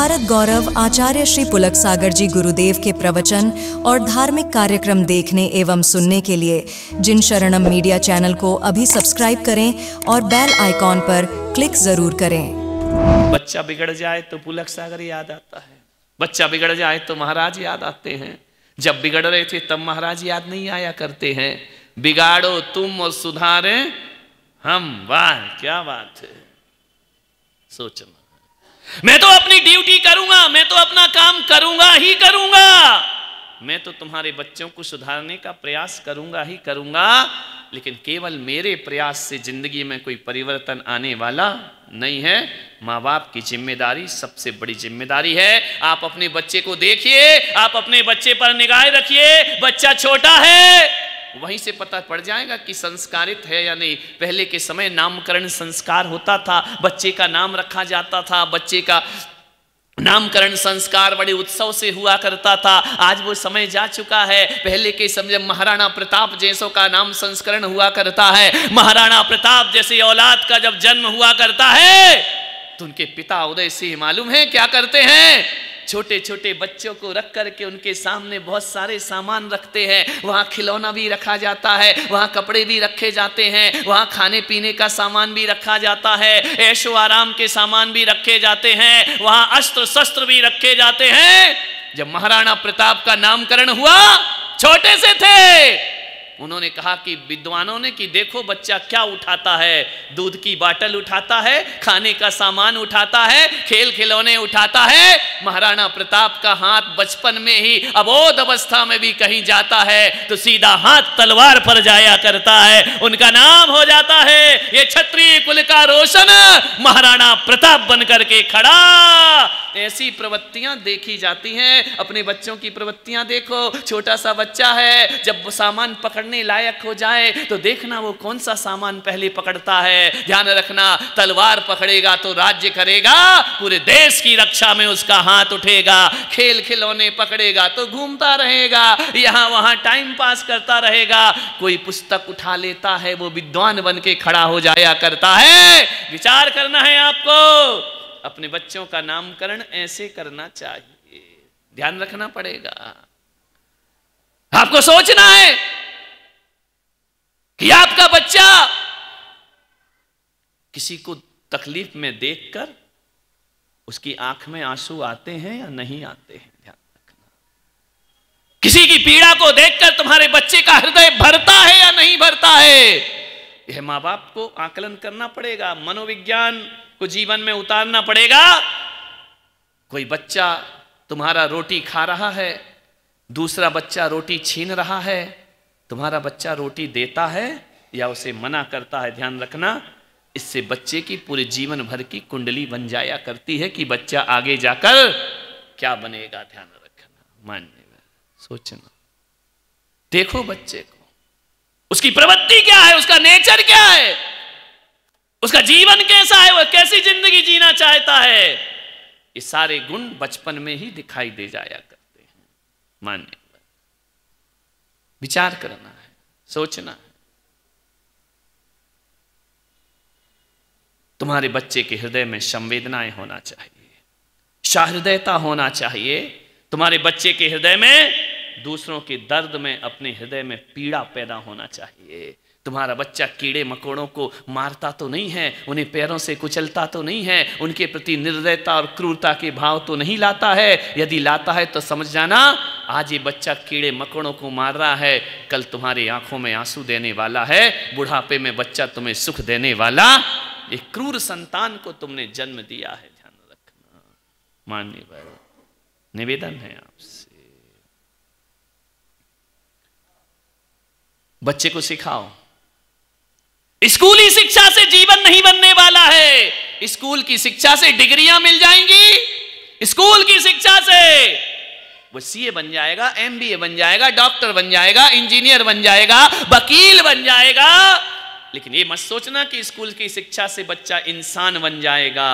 भारत गौरव आचार्य श्री पुलक सागर जी गुरुदेव के प्रवचन और धार्मिक कार्यक्रम देखने एवं सुनने के लिए जिन शरणम मीडिया चैनल को अभी सब्सक्राइब करें और बेल आइकॉन पर क्लिक जरूर करें। बच्चा बिगड़ जाए तो पुलक सागर याद आता है, बच्चा बिगड़ जाए तो महाराज याद आते हैं। जब बिगड़ रहे थे तब महाराज याद नहीं आया करते हैं। बिगाड़ो तुम और सुधारे हम, वाह क्या बात है। सोचना, मैं तो अपनी ड्यूटी करूंगा, मैं तो अपना काम करूंगा ही करूंगा, मैं तो तुम्हारे बच्चों को सुधारने का प्रयास करूंगा ही करूंगा, लेकिन केवल मेरे प्रयास से जिंदगी में कोई परिवर्तन आने वाला नहीं है। माँ बाप की जिम्मेदारी सबसे बड़ी जिम्मेदारी है। आप अपने बच्चे को देखिए, आप अपने बच्चे पर निगाह रखिए। बच्चा छोटा है, वहीं से पता पड़ जाएगा कि संस्कारित है या नहीं। पहले के समय नामकरण संस्कार होता था, बच्चे का नाम रखा जाता था, बच्चे का नामकरण संस्कार बड़े उत्सव से हुआ करता था। आज वो समय जा चुका है। पहले के समय महाराणा प्रताप जैसों का नाम संस्करण हुआ करता है। महाराणा प्रताप जैसी औलाद का जब जन्म हुआ करता है तो उनके पिता उदय सिंह मालूम है क्या करते हैं? छोटे छोटे बच्चों को रख करके उनके सामने बहुत सारे सामान रखते हैं। वहाँ खिलौना भी रखा जाता है, वहाँ कपड़े भी रखे जाते हैं, वहाँ खाने पीने का सामान भी रखा जाता है, ऐशो आराम के सामान भी रखे जाते हैं, वहाँ अस्त्र शस्त्र भी रखे जाते हैं। जब महाराणा प्रताप का नामकरण हुआ, छोटे से थे, उन्होंने कहा कि विद्वानों ने कि देखो बच्चा क्या उठाता है, दूध की बाटल उठाता है, खाने का सामान उठाता है, खेल खिलौने उठाता है। महाराणा प्रताप का हाथ बचपन में ही अबोध अवस्था में भी कहीं जाता है तो सीधा हाथ तलवार पर जाया करता है, उनका नाम हो जाता है। ये क्षत्रिय कुल का रोशन महाराणा प्रताप बनकर के खड़ा। ऐसी प्रवृत्तियां देखी जाती हैं। अपने बच्चों की प्रवृत्तियां देखो। छोटा सा बच्चा है, जब वो सामान पकड़ने लायक हो जाए तो देखना वो कौन सा सामान पहले पकड़ता है। ध्यान रखना, तलवार पकड़ेगा तो राज्य करेगा, पूरे देश की रक्षा में उसका हाथ उठेगा। खेल खिलौने पकड़ेगा तो घूमता रहेगा, यहाँ वहाँ टाइम पास करता रहेगा। कोई पुस्तक उठा लेता है, वो विद्वान बन के खड़ा हो जाया करता है। विचार करना है आपको। अपने बच्चों का नामकरण ऐसे करना चाहिए। ध्यान रखना पड़ेगा, आपको सोचना है कि आपका बच्चा किसी को तकलीफ में देखकर उसकी आंख में आंसू आते हैं या नहीं आते हैं। ध्यान रखना, किसी की पीड़ा को देखकर तुम्हारे बच्चे का हृदय भरता है या नहीं भरता है। यह माँ बाप को आकलन करना पड़ेगा, मनोविज्ञान को जीवन में उतारना पड़ेगा। कोई बच्चा तुम्हारा रोटी खा रहा है, दूसरा बच्चा रोटी छीन रहा है, तुम्हारा बच्चा रोटी देता है या उसे मना करता है। ध्यान रखना, इससे बच्चे की पूरे जीवन भर की कुंडली बन जाया करती है कि बच्चा आगे जाकर क्या बनेगा। ध्यान रखना, मानने में सोचना, देखो बच्चे को, उसकी प्रवृत्ति क्या है, उसका नेचर क्या है, उसका जीवन कैसा है, वह कैसी जिंदगी जीना चाहता है। ये सारे गुण बचपन में ही दिखाई दे जाया करते हैं। मानने पर विचार करना है, सोचना है। तुम्हारे बच्चे के हृदय में संवेदनाएं होना चाहिए, सहृदयता होना चाहिए। तुम्हारे बच्चे के हृदय में दूसरों के दर्द में, अपने हृदय में पीड़ा पैदा होना चाहिए। तुम्हारा बच्चा कीड़े मकोड़ों को मारता तो नहीं है, उन्हें पैरों से कुचलता तो नहीं है, उनके प्रति निर्दयता और क्रूरता के भाव तो नहीं लाता है। यदि लाता है तो समझ जाना, आज ये बच्चा कीड़े मकोड़ों को मार रहा है, कल तुम्हारी आंखों में आंसू देने वाला है, बुढ़ापे में बच्चा तुम्हें सुख देने वाला। एक क्रूर संतान को तुमने जन्म दिया है। ध्यान रखना, माननीय भाई, निवेदन है आपसे, बच्चे को सिखाओ। स्कूली शिक्षा से जीवन नहीं बनने वाला है। स्कूल की शिक्षा से डिग्रियां मिल जाएंगी, स्कूल की शिक्षा से वो सीए बन जाएगा, एमबीए बन जाएगा, डॉक्टर बन जाएगा, इंजीनियर बन जाएगा, वकील बन जाएगा। लेकिन ये मत सोचना कि स्कूल की शिक्षा से बच्चा इंसान बन जाएगा,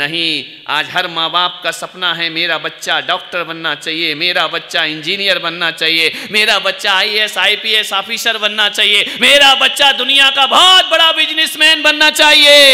नहीं। आज हर माँ बाप का सपना है, मेरा बच्चा डॉक्टर बनना चाहिए, मेरा बच्चा इंजीनियर बनना चाहिए, मेरा बच्चा IAS IPS ऑफिसर बनना चाहिए, मेरा बच्चा दुनिया का बहुत बड़ा बिजनेसमैन बनना चाहिए।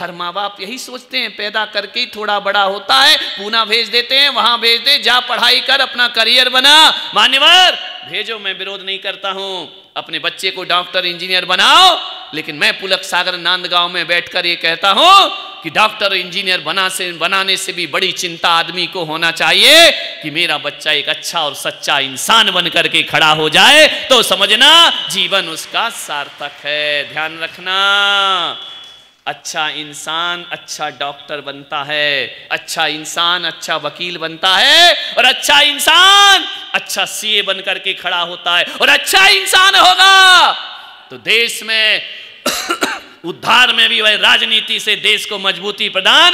हर माँ बाप यही सोचते हैं, पैदा करके थोड़ा बड़ा होता है, पूना भेज देते हैं, वहां भेज दे, जा पढ़ाई कर, अपना करियर बना। मान्यवर भेजो, मैं विरोध नहीं करता हूं, अपने बच्चे को डॉक्टर इंजीनियर बनाओ, लेकिन मैं पुलक सागर नांदगांव में बैठकर ये कहता हूं कि डॉक्टर इंजीनियर बनाने से भी बड़ी चिंता आदमी को होना चाहिए कि मेरा बच्चा एक अच्छा और सच्चा इंसान बन करके खड़ा हो जाए, तो समझना जीवन उसका सार्थक है। ध्यान रखना, अच्छा इंसान अच्छा डॉक्टर बनता है, अच्छा इंसान अच्छा वकील बनता है, और अच्छा इंसान अच्छा सीए बन करके खड़ा होता है, और अच्छा इंसान होगा तो देश में उद्धार में भी वह राजनीति से देश को मजबूती प्रदान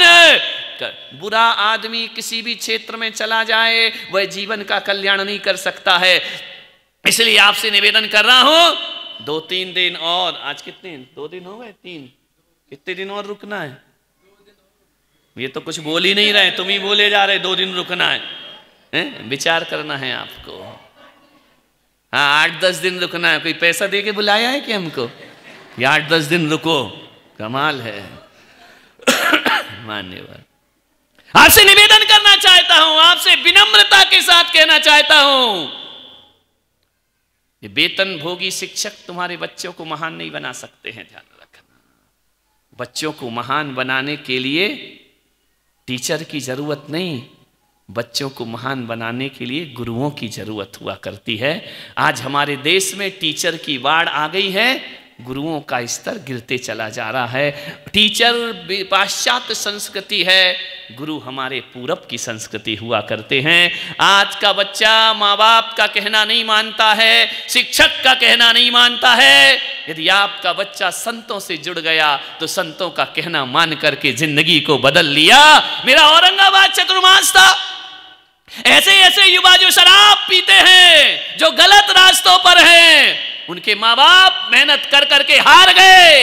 कर। बुरा आदमी किसी भी क्षेत्र में चला जाए, वह जीवन का कल्याण नहीं कर सकता है। इसलिए आपसे निवेदन कर रहा हूं, 2-3 दिन और, आज कितने 2 दिन हो गए, 3, कितने दिन और रुकना है? ये तो कुछ बोल ही नहीं रहे, तुम ही बोले जा रहे, 2 दिन रुकना है, विचार करना है आपको। हाँ, 8-10 दिन रुकना है। कोई पैसा दे के बुलाया है कि हमको? 8-10 दिन रुको, कमाल है। मान्यवर आपसे निवेदन करना चाहता हूं, आपसे विनम्रता के साथ कहना चाहता हूं, ये वेतन भोगी शिक्षक तुम्हारे बच्चों को महान नहीं बना सकते हैं। ध्यान रखना, बच्चों को महान बनाने के लिए टीचर की जरूरत नहीं, बच्चों को महान बनाने के लिए गुरुओं की जरूरत हुआ करती है। आज हमारे देश में टीचर की बाढ़ आ गई है, गुरुओं का स्तर गिरते चला जा रहा है। टीचर पाश्चात्य संस्कृति है, गुरु हमारे पूरब की संस्कृति हुआ करते हैं। आज का बच्चा माँ बाप का कहना नहीं मानता है, शिक्षक का कहना नहीं मानता है। यदि आपका बच्चा संतों से जुड़ गया तो संतों का कहना मान करके जिंदगी को बदल लिया। मेरा औरंगाबाद चतुर्मास था, ऐसे ऐसे युवा जो शराब पीते हैं, जो गलत रास्तों पर हैं, उनके माँ बाप मेहनत कर करके हार गए,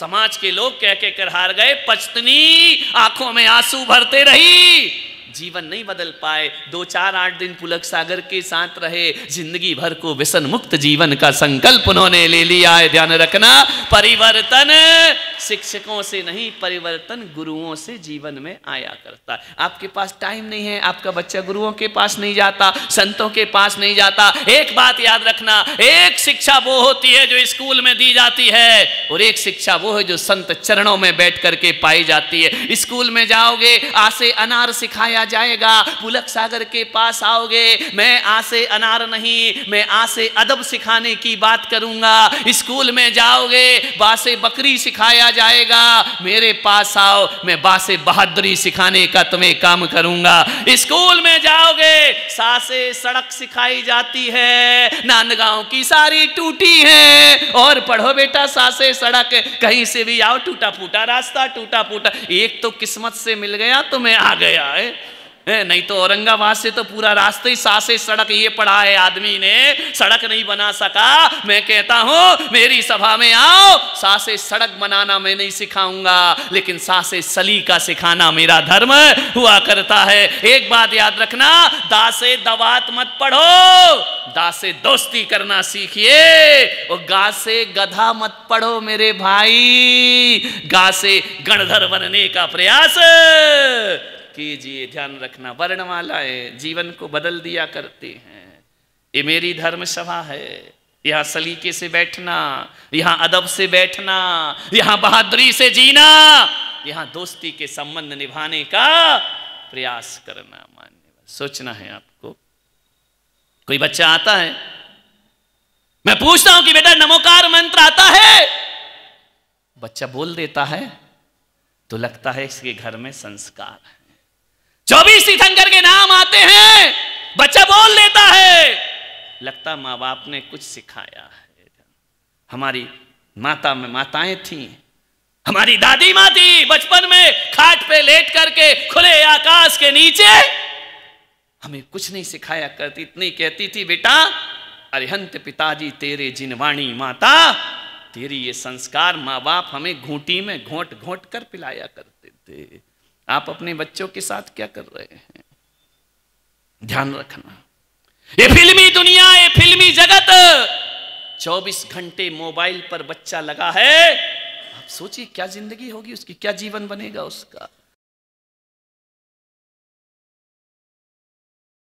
समाज के लोग कह के कर हार गए, पछतनी आंखों में आंसू भरते रही, जीवन नहीं बदल पाए। 2-4-8 दिन पुलक सागर के साथ रहे, जिंदगी भर को व्यसन मुक्त जीवन का संकल्प उन्होंने ले लिया है। ध्यान रखना, परिवर्तन शिक्षकों से नहीं, परिवर्तन गुरुओं से जीवन में आया करता। आपके पास टाइम नहीं है, आपका बच्चा गुरुओं के पास नहीं जाता, संतों के पास नहीं जाता। एक बात याद रखना, एक शिक्षा वो होती है जो स्कूल में दी जाती है, और एक शिक्षा वो है जो संत चरणों में बैठ करके पाई जाती है। स्कूल में जाओगे आसे अनार सिखाया जाएगा, पुलक सागर के पास आओगे मैं आसे अनार नहीं, मैं आसे अदब सिखाने की बात करूंगा। स्कूल में जाओगे बासे बकरी सिखाया जाएगा, मेरे पास आओ मैं बासे बहादुरी सिखाने का तुम्हें काम करूंगा। स्कूल में जाओगे सासे सड़क सिखाई जाती है, नांदगांव की सारी टूटी है, और पढ़ो बेटा सासे सड़क, कहीं से भी आओ टूटा फूटा रास्ता, टूटा फूटा। एक तो किस्मत से मिल गया तो मैं आ गया है, नहीं तो औरंगाबाद से तो पूरा रास्ते ही सासे सड़क ये पड़ा है, आदमी ने सड़क नहीं बना सका। मैं कहता हूं मेरी सभा में आओ, सासे सड़क बनाना मैं नहीं सिखाऊंगा, लेकिन सासे सलीका सिखाना मेरा धर्म हुआ करता है। एक बात याद रखना, दासे दवात मत पढ़ो, दासे दोस्ती करना सीखिए, और गासे गधा मत पढ़ो मेरे भाई, गासे गणधर बनने का प्रयास कीजिए। ध्यान रखना, वर्णमाला है जीवन को बदल दिया करते हैं। ये मेरी धर्म सभा है, यहाँ सलीके से बैठना, यहाँ अदब से बैठना, यहाँ बहादुरी से जीना, यहाँ दोस्ती के संबंध निभाने का प्रयास करना। मान्यवर सोचना है आपको। कोई बच्चा आता है, मैं पूछता हूं कि बेटा नमोकार मंत्र आता है, बच्चा बोल देता है तो लगता है इसके घर में संस्कार है। 24 तीर्थंकर के नाम आते हैं, बच्चा बोल लेता है, लगता माँ बाप ने कुछ सिखाया है। हमारी माताएं थीं, हमारी दादी माँ थी, बचपन में खाट पे लेट करके खुले आकाश के नीचे हमें कुछ नहीं सिखाया करती, इतनी कहती थी बेटा अरिहंत पिताजी तेरे जिनवाणी माता, तेरी ये संस्कार माँ बाप हमें घूंटी में घोंट घोंट कर पिलाया करते थे। आप अपने बच्चों के साथ क्या कर रहे हैं? ध्यान रखना, ये फिल्मी दुनिया, ये फिल्मी जगत, 24 घंटे मोबाइल पर बच्चा लगा है, आप सोचिए क्या जिंदगी होगी उसकी, क्या जीवन बनेगा उसका।